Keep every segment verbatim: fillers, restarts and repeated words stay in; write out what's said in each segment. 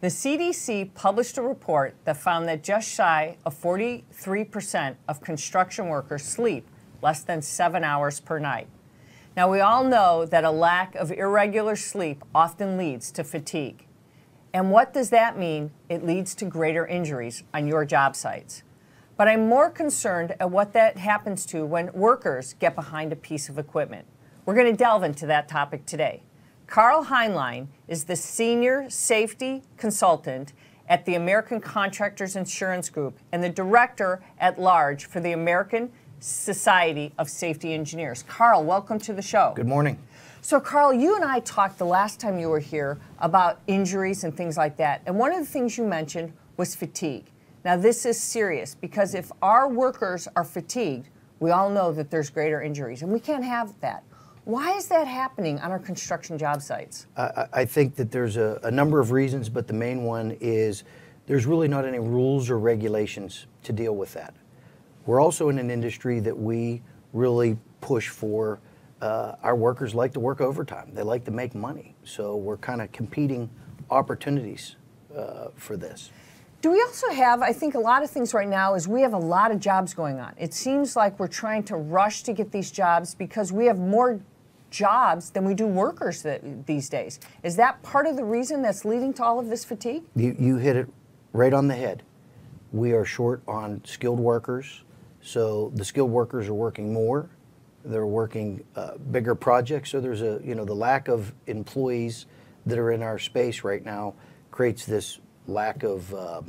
The C D C published a report that found that just shy of forty-three percent of construction workers sleep less than seven hours per night. Now, we all know that a lack of irregular sleep often leads to fatigue. And what does that mean? It leads to greater injuries on your job sites. But I'm more concerned at what that happens to when workers get behind a piece of equipment. We're going to delve into that topic today. Carl Heinlein is the senior safety consultant at the American Contractors Insurance Group and the director at large for the American Society of Safety Engineers. Carl, welcome to the show. Good morning. So, Carl, you and I talked the last time you were here about injuries and things like that. And one of the things you mentioned was fatigue. Now, this is serious because if our workers are fatigued, we all know that there's greater injuries, and we can't have that. Why is that happening on our construction job sites? I, I think that there's a, a number of reasons, but the main one is there's really not any rules or regulations to deal with that. We're also in an industry that we really push for. Uh, our workers like to work overtime. They like to make money. So we're kind of competing opportunities uh, for this. Do we also have, I think a lot of things right now is we have a lot of jobs going on. It seems like we're trying to rush to get these jobs because we have more jobs than we do workers that, these days. Is that part of the reason that's leading to all of this fatigue? You, you hit it right on the head. We are short on skilled workers. So the skilled workers are working more. They're working uh, bigger projects. So there's a, you know, the lack of employees that are in our space right now creates this lack of, uh,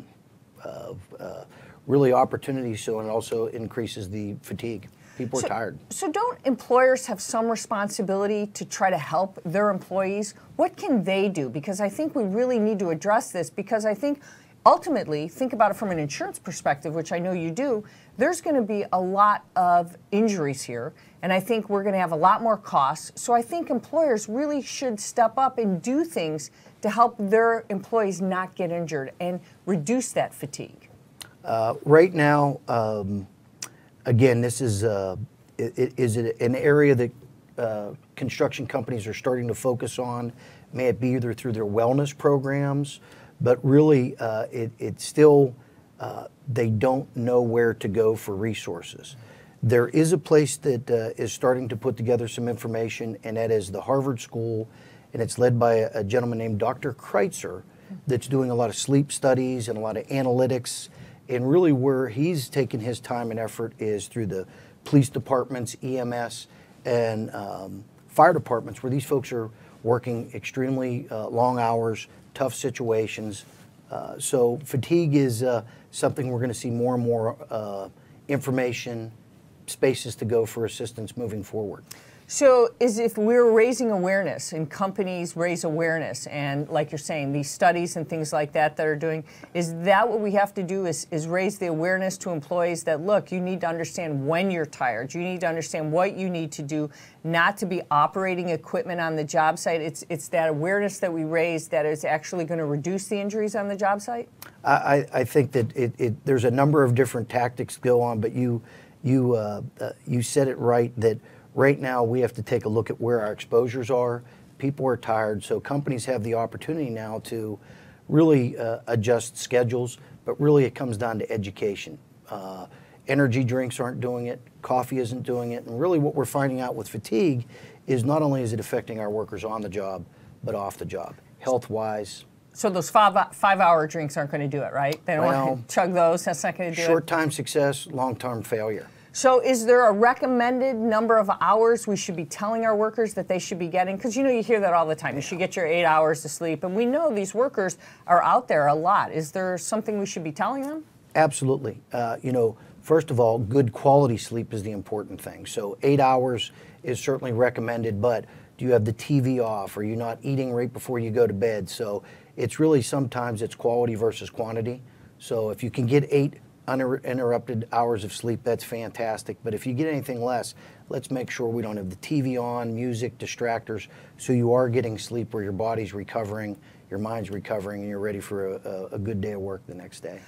of uh, really opportunity, so it also increases the fatigue. People so, are tired. So don't employers have some responsibility to try to help their employees? What can they do? Because I think we really need to address this, because I think ultimately, think about it from an insurance perspective, which I know you do, there's going to be a lot of injuries here, and I think we're going to have a lot more costs. So I think employers really should step up and do things to help their employees not get injured and reduce that fatigue. Uh, right now, um, again, this is, uh, it, is it an area that uh, construction companies are starting to focus on. May it be either through their wellness programs, but really, uh, it, it's still, uh, they don't know where to go for resources. There is a place that uh, is starting to put together some information, and that is the Harvard School, and it's led by a, a gentleman named Doctor Kreitzer that's doing a lot of sleep studies and a lot of analytics, and really where he's taken his time and effort is through the police departments, E M S, and um, fire departments, where these folks are working extremely uh, long hours, tough situations. Uh, so fatigue is uh, something we're going to see more and more uh, information, spaces to go for assistance moving forward. So is if we're raising awareness and companies raise awareness and, like you're saying, these studies and things like that that are doing, is that what we have to do is, is raise the awareness to employees that, look, you need to understand when you're tired. You need to understand what you need to do not to be operating equipment on the job site. It's, it's that awareness that we raise that is actually going to reduce the injuries on the job site? I, I think that it, it, there's a number of different tactics go on, but you, you, uh, uh, you said it right that right now, we have to take a look at where our exposures are. People are tired, so companies have the opportunity now to really uh, adjust schedules, but really it comes down to education. Uh, energy drinks aren't doing it, coffee isn't doing it, and really what we're finding out with fatigue is not only is it affecting our workers on the job, but off the job, health-wise. So those five, five-hour drinks aren't going to do it, right? They don't well, want to chug those, that's not going to do it? Short-time success, long-term failure. So is there a recommended number of hours we should be telling our workers that they should be getting? Because, you know, you hear that all the time. You should get your eight hours of sleep. And we know these workers are out there a lot. Is there something we should be telling them? Absolutely. Uh, you know, first of all, good quality sleep is the important thing. So eight hours is certainly recommended, but do you have the T V off? Are you not eating right before you go to bed? So it's really sometimes it's quality versus quantity. So if you can get eight uninterrupted hours of sleep, that's fantastic. But if you get anything less, let's make sure we don't have the T V on, music, distractors, so you are getting sleep where your body's recovering, your mind's recovering, and you're ready for a, a good day of work the next day.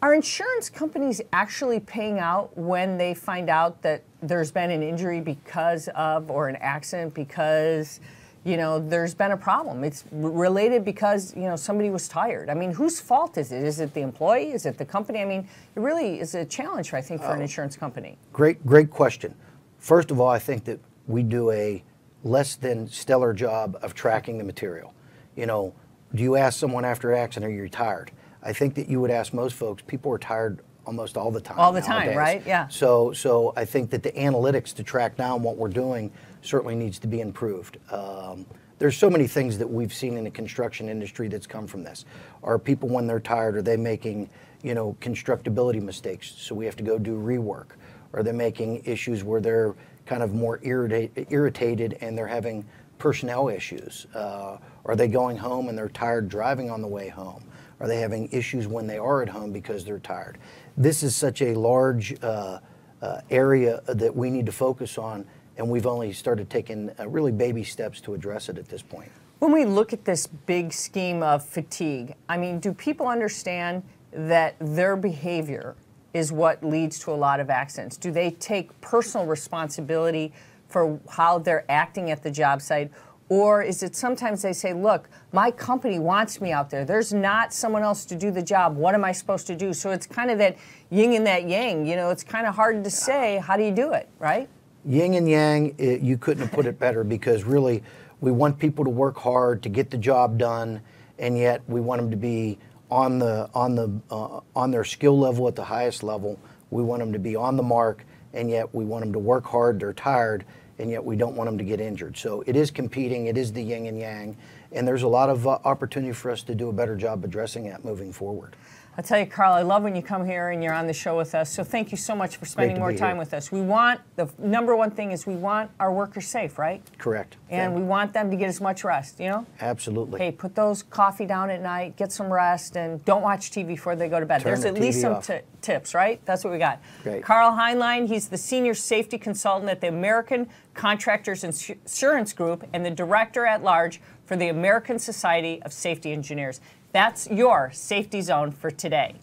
Are insurance companies actually paying out when they find out that there's been an injury because of, or an accident because you know, there's been a problem. It's related because, you know, somebody was tired. I mean, whose fault is it? Is it the employee? Is it the company? I mean, it really is a challenge, I think, for um, an insurance company. Great, great question. First of all, I think that we do a less than stellar job of tracking the material. You know, do you ask someone after an accident, are you tired? I think that you would ask most folks, people are tired almost all the time. All the nowadays. time, right? Yeah. So, so I think that the analytics to track down what we're doing certainly needs to be improved. Um, there's so many things that we've seen in the construction industry that's come from this. Are people, when they're tired, are they making, you know, constructability mistakes? So we have to go do rework. Are they making issues where they're kind of more irritate, irritated and they're having personnel issues? Uh, are they going home and they're tired driving on the way home? Are they having issues when they are at home because they're tired? This is such a large uh, uh, area that we need to focus on, and we've only started taking uh, really baby steps to address it at this point. When we look at this big scheme of fatigue, I mean, do people understand that their behavior is what leads to a lot of accidents? Do they take personal responsibility for how they're acting at the job site? Or is it sometimes they say, look, my company wants me out there. There's not someone else to do the job. What am I supposed to do? So it's kind of that yin and that yang. You know, it's kind of hard to say, how do you do it, right? Yin and yang, it, you couldn't have put it better, because really we want people to work hard to get the job done, and yet we want them to be on, the, on, the, uh, on their skill level at the highest level. We want them to be on the mark, and yet we want them to work hard, they're tired, and yet we don't want them to get injured. So it is competing, it is the yin and yang, and there's a lot of uh, opportunity for us to do a better job addressing that moving forward. I'll tell you, Carl, I love when you come here and you're on the show with us, so thank you so much for spending more time here. with us. We want, the number one thing is we want our workers safe, right? Correct. And yeah. we want them to get as much rest, you know? Absolutely. Hey, put those coffee down at night, get some rest, and don't watch T V before they go to bed. Turn There's the at T V least some tips, right? That's what we got. Great. Carl Heinlein, he's the Senior Safety Consultant at the American Contractors Insurance Group and the Director at Large for the American Society of Safety Engineers. That's your Safety Zone for today.